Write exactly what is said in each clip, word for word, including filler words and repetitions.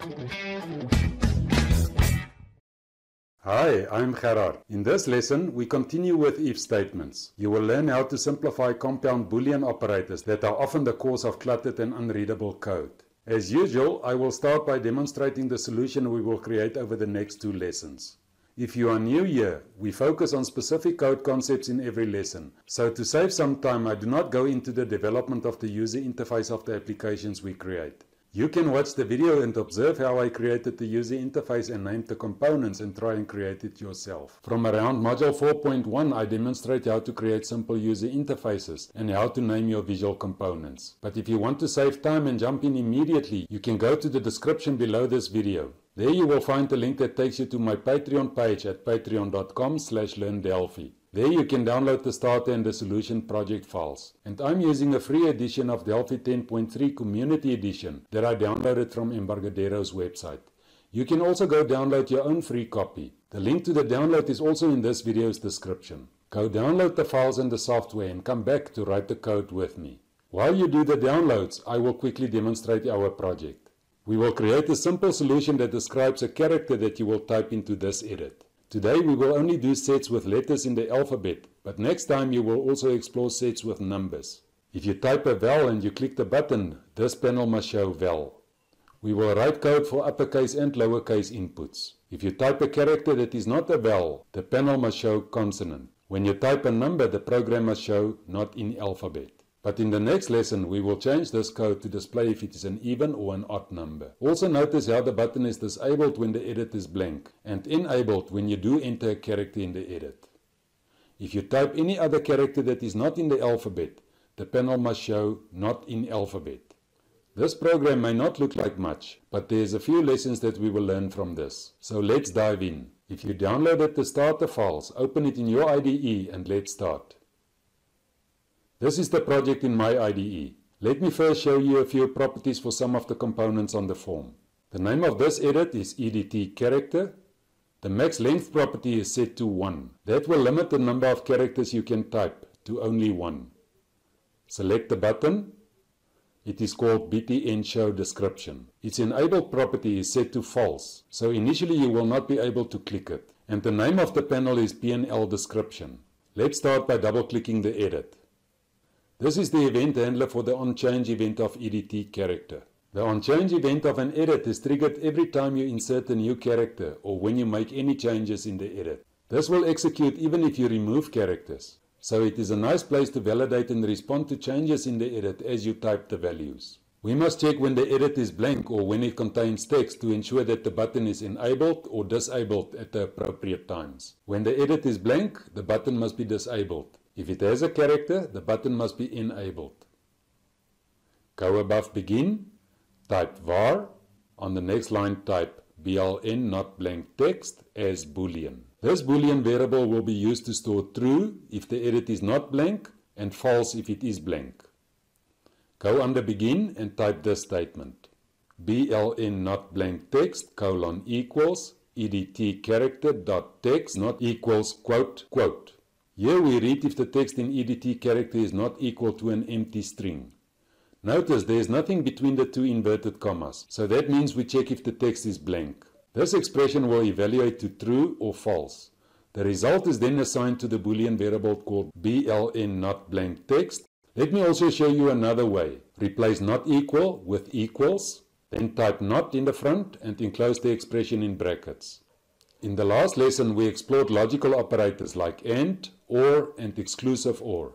Hi, I'm Gerhard. In this lesson, we continue with if statements. You will learn how to simplify compound Boolean operators that are often the cause of cluttered and unreadable code. As usual, I will start by demonstrating the solution we will create over the next two lessons. If you are new here, we focus on specific code concepts in every lesson. So to save some time, I do not go into the development of the user interface of the applications we create. You can watch the video and observe how I created the user interface and named the components and try and create it yourself. From around module four point one, I demonstrate how to create simple user interfaces and how to name your visual components. But if you want to save time and jump in immediately, you can go to the description below this video. There you will find the link that takes you to my Patreon page at patreon dot com slash learn delphi. There you can download the starter and the solution project files. And I'm using a free edition of Delphi ten point three Community Edition that I downloaded from Embarcadero's website. You can also go download your own free copy. The link to the download is also in this video's description. Go download the files and the software and come back to write the code with me. While you do the downloads, I will quickly demonstrate our project. We will create a simple solution that describes a character that you will type into this edit. Today we will only do sets with letters in the alphabet, but next time you will also explore sets with numbers. If you type a vowel and you click the button, this panel must show vowel. We will write code for uppercase and lowercase inputs. If you type a character that is not a vowel, the panel must show consonant. When you type a number, the program must show not in alphabet. But in the next lesson, we will change this code to display if it is an even or an odd number. Also notice how the button is disabled when the edit is blank and enabled when you do enter a character in the edit. If you type any other character that is not in the alphabet, the panel must show not in alphabet. This program may not look like much, but there's a few lessons that we will learn from this. So let's dive in. If you downloaded the starter files, open it in your I D E and let's start. This is the project in my I D E. Let me first show you a few properties for some of the components on the form. The name of this edit is E D T character. The max length property is set to one. That will limit the number of characters you can type to only one. Select the button. It is called B T N Show Description. Its enabled property is set to false, so initially you will not be able to click it. And the name of the panel is P N L Description. Let's start by double-clicking the edit. This is the event handler for the onChange event of E D T character. The onChange event of an edit is triggered every time you insert a new character or when you make any changes in the edit. This will execute even if you remove characters. So it is a nice place to validate and respond to changes in the edit as you type the values. We must check when the edit is blank or when it contains text to ensure that the button is enabled or disabled at the appropriate times. When the edit is blank, the button must be disabled. If it has a character, the button must be enabled. Go above begin, type var, on the next line type B L N not blank text as boolean. This boolean variable will be used to store true if the edit is not blank and false if it is blank. Go under begin and type this statement. B L N not blank text colon equals edt character dot text not equals quote quote. Here we read if the text in E D T character is not equal to an empty string. Notice there is nothing between the two inverted commas, so that means we check if the text is blank. This expression will evaluate to true or false. The result is then assigned to the Boolean variable called B L N not blank text. Let me also show you another way. Replace not equal with equals, then type not in the front and enclose the expression in brackets. In the last lesson, we explored logical operators like AND, OR and exclusive OR.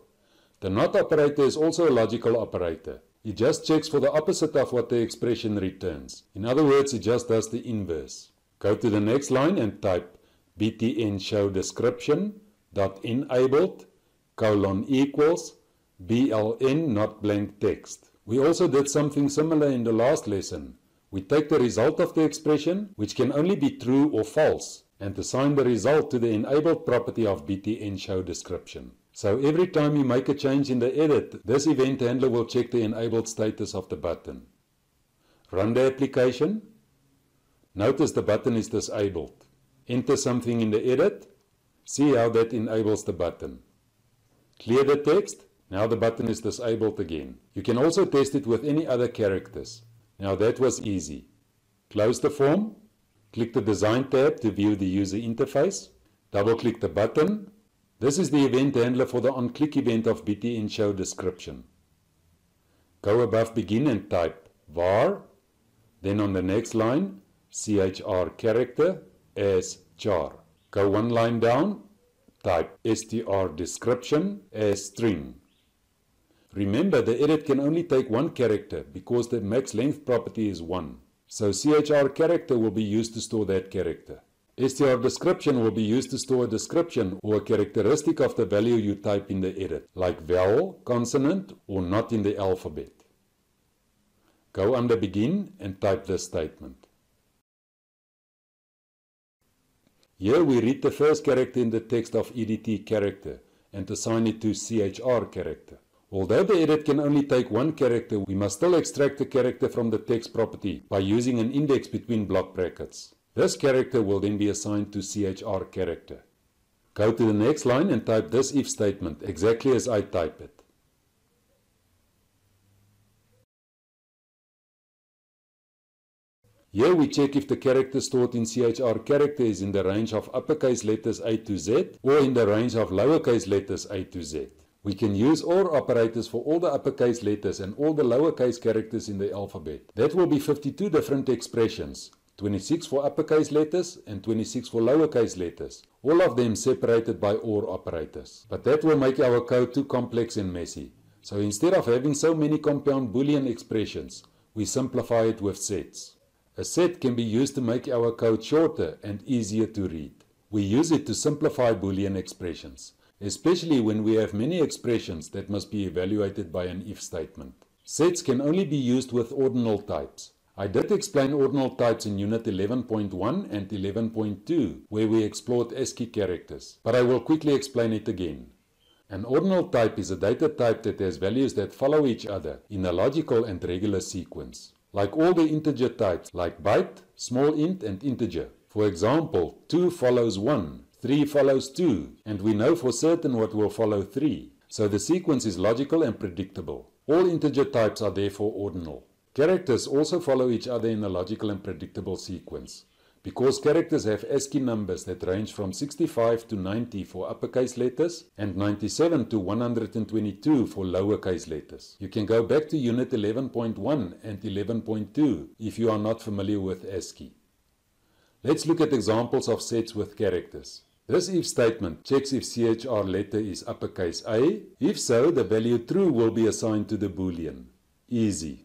The NOT operator is also a logical operator. It just checks for the opposite of what the expression returns. In other words, it just does the inverse. Go to the next line and type btn show description dot enabled colon equals bln not blank text. We also did something similar in the last lesson. We take the result of the expression, which can only be true or false, and assign the result to the enabled property of B T N show description. So every time you make a change in the edit, this event handler will check the enabled status of the button. Run the application. Notice the button is disabled. Enter something in the edit. See how that enables the button. Clear the text. Now the button is disabled again. You can also test it with any other characters. Now that was easy. Close the form, click the Design tab to view the user interface, double-click the button. This is the event handler for the on-click event of B T N show description. Go above begin and type var, then on the next line, C H R character as char. Go one line down, type S T R description as string. Remember, the edit can only take one character because the max length property is one. So C H R character will be used to store that character. S T R description will be used to store a description or a characteristic of the value you type in the edit, like vowel, consonant, or not in the alphabet. Go under begin and type this statement. Here we read the first character in the text of E D T character and assign it to C H R character. Although the edit can only take one character, we must still extract the character from the text property by using an index between block brackets. This character will then be assigned to C H R character. Go to the next line and type this if statement exactly as I type it. Here we check if the character stored in C H R character is in the range of uppercase letters A to Z or in the range of lowercase letters A to Z. We can use OR operators for all the uppercase letters and all the lowercase characters in the alphabet. That will be fifty-two different expressions, twenty-six for uppercase letters and twenty-six for lowercase letters, all of them separated by OR operators. But that will make our code too complex and messy. So instead of having so many compound Boolean expressions, we simplify it with sets. A set can be used to make our code shorter and easier to read. We use it to simplify Boolean expressions, especially when we have many expressions that must be evaluated by an if statement. Sets can only be used with ordinal types. I did explain ordinal types in Unit eleven point one and eleven point two, where we explored ASCII characters, but I will quickly explain it again. An ordinal type is a data type that has values that follow each other in a logical and regular sequence, like all the integer types, like byte, small int, and integer. For example, two follows one. three follows two, and we know for certain what will follow three, so the sequence is logical and predictable. All integer types are therefore ordinal. Characters also follow each other in a logical and predictable sequence. Because characters have ASCII numbers that range from sixty-five to ninety for uppercase letters and ninety-seven to one hundred twenty-two for lowercase letters. You can go back to Unit eleven point one and eleven point two if you are not familiar with ASCII. Let's look at examples of sets with characters. This if statement checks if C H R letter is uppercase A. If so, the value true will be assigned to the Boolean. Easy.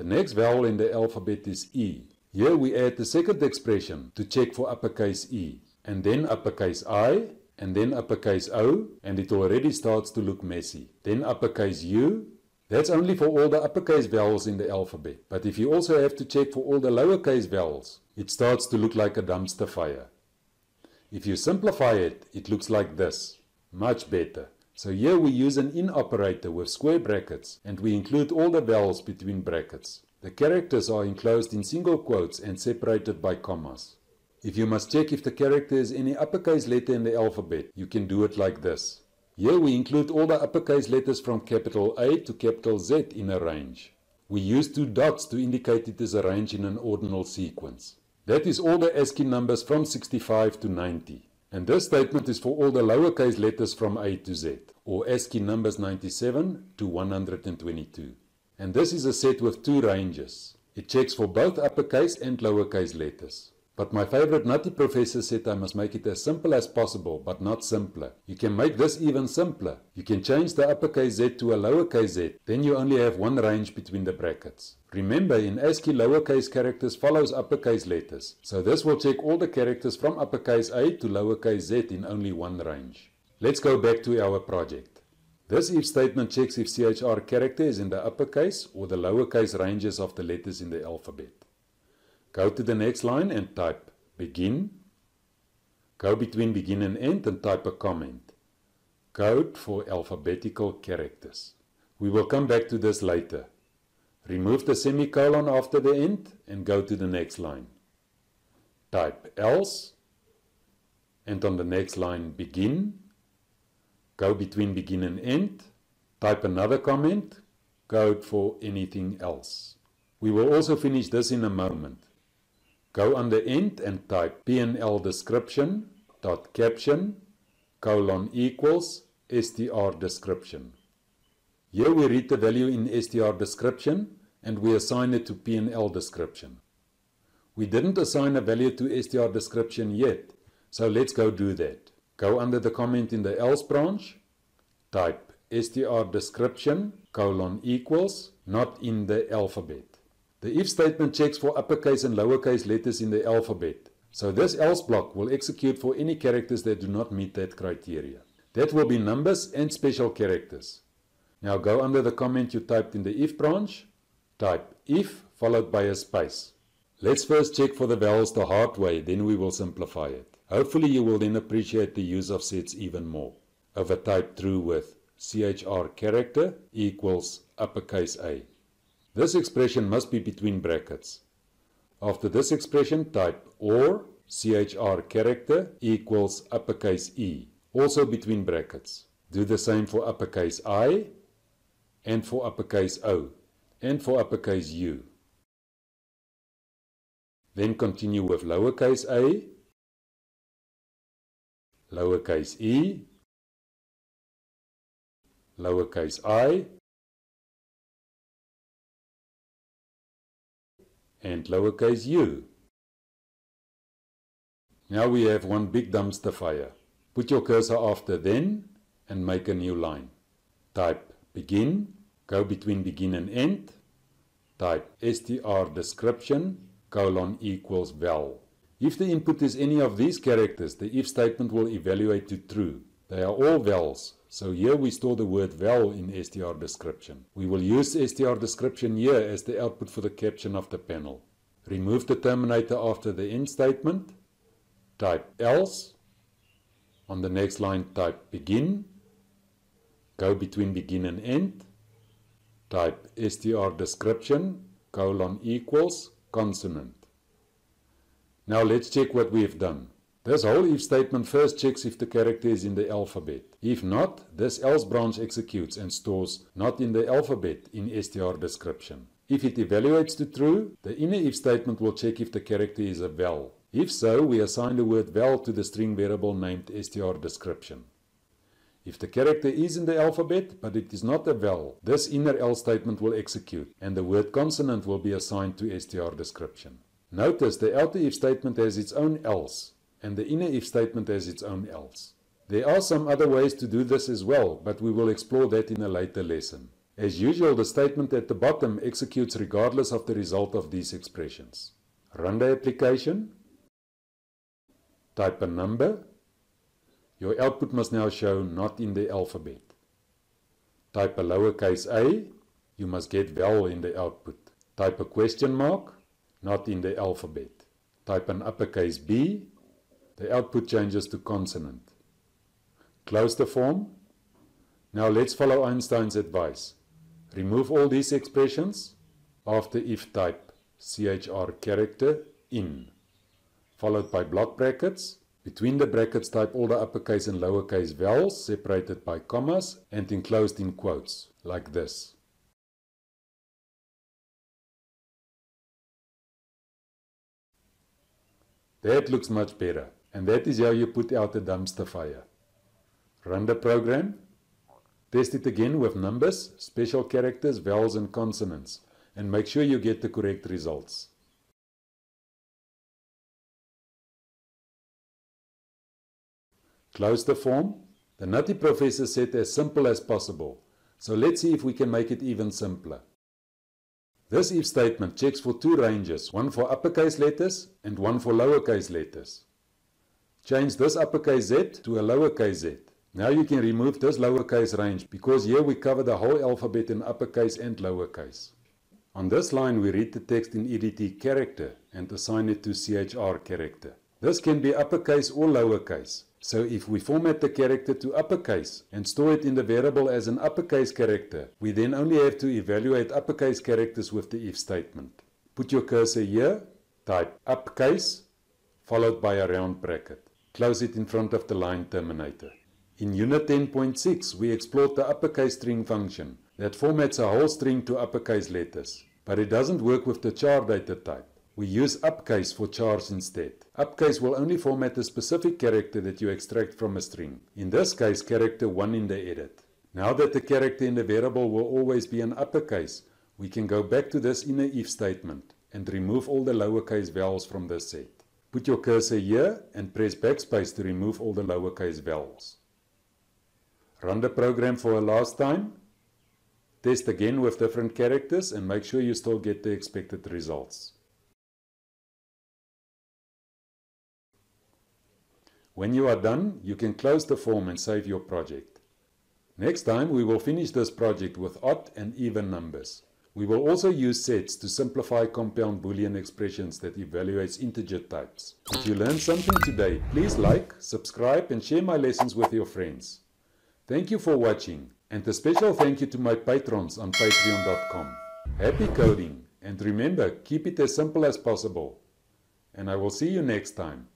The next vowel in the alphabet is E. Here we add the second expression to check for uppercase E, and then uppercase I, and then uppercase O, and it already starts to look messy. Then uppercase U. That's only for all the uppercase vowels in the alphabet, but if you also have to check for all the lowercase vowels, it starts to look like a dumpster fire. If you simplify it, it looks like this. Much better. So here we use an in operator with square brackets, and we include all the vowels between brackets. The characters are enclosed in single quotes and separated by commas. If you must check if the character is any uppercase letter in the alphabet, you can do it like this. Here we include all the uppercase letters from capital A to capital Z in a range. We use two dots to indicate it is a range in an ordinal sequence. That is all the ASCII numbers from sixty-five to ninety. And this statement is for all the lowercase letters from A to Z, or ASCII numbers ninety-seven to one hundred twenty-two. And this is a set with two ranges. It checks for both uppercase and lowercase letters. But my favorite nutty professor said I must make it as simple as possible, but not simpler. You can make this even simpler. You can change the uppercase Z to a lowercase Z, then you only have one range between the brackets. Remember, in ASCII, lowercase characters follows uppercase letters, so this will check all the characters from uppercase A to lowercase Z in only one range. Let's go back to our project. This if statement checks if C H R character is in the uppercase or the lowercase ranges of the letters in the alphabet. Go to the next line and type begin. Go between begin and end and type a comment. Code for alphabetical characters. We will come back to this later. Remove the semicolon after the end and go to the next line. Type else, and on the next line begin. Go between begin and end. Type another comment. Code for anything else. We will also finish this in a moment. Go under Int and type P N L description dot caption colon equals str description. Here we read the value in str description and we assign it to P N L description. We didn't assign a value to str description yet, so let's go do that. Go under the comment in the else branch, type str description colon equals not in the alphabet. The if statement checks for uppercase and lowercase letters in the alphabet, so this else block will execute for any characters that do not meet that criteria. That will be numbers and special characters. Now go under the comment you typed in the if branch, type if followed by a space. Let's first check for the vowels the hard way, then we will simplify it. Hopefully you will then appreciate the use of sets even more. Overtype true with chr character equals uppercase A. This expression must be between brackets. After this expression type or chr character equals uppercase E, also between brackets. Do the same for uppercase I and for uppercase O and for uppercase U. Then continue with lowercase a, lowercase e, lowercase I, and lowercase u. Now we have one big dumpster fire. Put your cursor after then and make a new line. Type begin, go between begin and end, type str description colon equals vowel. If the input is any of these characters, the if statement will evaluate to true. They are all vowels, so here we store the word vowel in str description. We will use str description here as the output for the caption of the panel. Remove the terminator after the end statement, type else, on the next line type begin, go between begin and end, type str description colon equals consonant. Now let's check what we have done. This whole if statement first checks if the character is in the alphabet. If not, this else branch executes and stores not in the alphabet in str description. If it evaluates to true, the inner if statement will check if the character is a vowel. If so, we assign the word vowel to the string variable named str description. If the character is in the alphabet, but it is not a vowel, this inner else statement will execute, and the word consonant will be assigned to str description. Notice the outer if statement has its own else, and the inner if statement has its own else. There are some other ways to do this as well, but we will explore that in a later lesson. As usual, the statement at the bottom executes regardless of the result of these expressions. Run the application. Type a number. Your output must now show not in the alphabet. Type a lowercase a, you must get vowel in the output. Type a question mark, not in the alphabet. Type an uppercase b, the output changes to consonant. Close the form. Now let's follow Einstein's advice. Remove all these expressions. After if type chr character in, followed by block brackets. Between the brackets type all the uppercase and lowercase vowels separated by commas and enclosed in quotes, like this. That looks much better, and that is how you put out a dumpster fire. Run the program. Test it again with numbers, special characters, vowels and consonants, and make sure you get the correct results. Close the form. The nutty professor said as simple as possible, so let's see if we can make it even simpler. This if statement checks for two ranges, one for uppercase letters and one for lowercase letters. Change this uppercase Z to a lowercase z. Now you can remove this lowercase range because here we cover the whole alphabet in uppercase and lowercase. On this line we read the text in E D T character and assign it to C H R character. This can be uppercase or lowercase. So if we format the character to uppercase and store it in the variable as an uppercase character, we then only have to evaluate uppercase characters with the if statement. Put your cursor here, type uppercase, followed by a round bracket. Close it in front of the line terminator. In Unit ten point six, we explored the uppercase string function that formats a whole string to uppercase letters, but it doesn't work with the char data type. We use upcase for chars instead. Upcase will only format the specific character that you extract from a string. In this case, character one in the edit. Now that the character in the variable will always be an uppercase, we can go back to this inner if statement and remove all the lowercase vowels from this set. Put your cursor here and press backspace to remove all the lowercase vowels. Run the program for a last time. Test again with different characters and make sure you still get the expected results. When you are done, you can close the form and save your project. Next time we will finish this project with odd and even numbers. We will also use sets to simplify compound Boolean expressions that evaluates integer types. If you learned something today, please like, subscribe and share my lessons with your friends. Thank you for watching, and a special thank you to my patrons on patreon dot com. Happy coding, and remember, keep it as simple as possible. And I will see you next time.